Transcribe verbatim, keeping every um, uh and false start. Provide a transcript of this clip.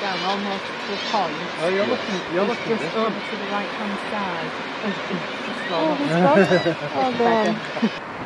down almost to the pond. Oh, you're looking, you're it's looking just over to the right hand side. It's, it's just oh, it's gone. Oh, gone.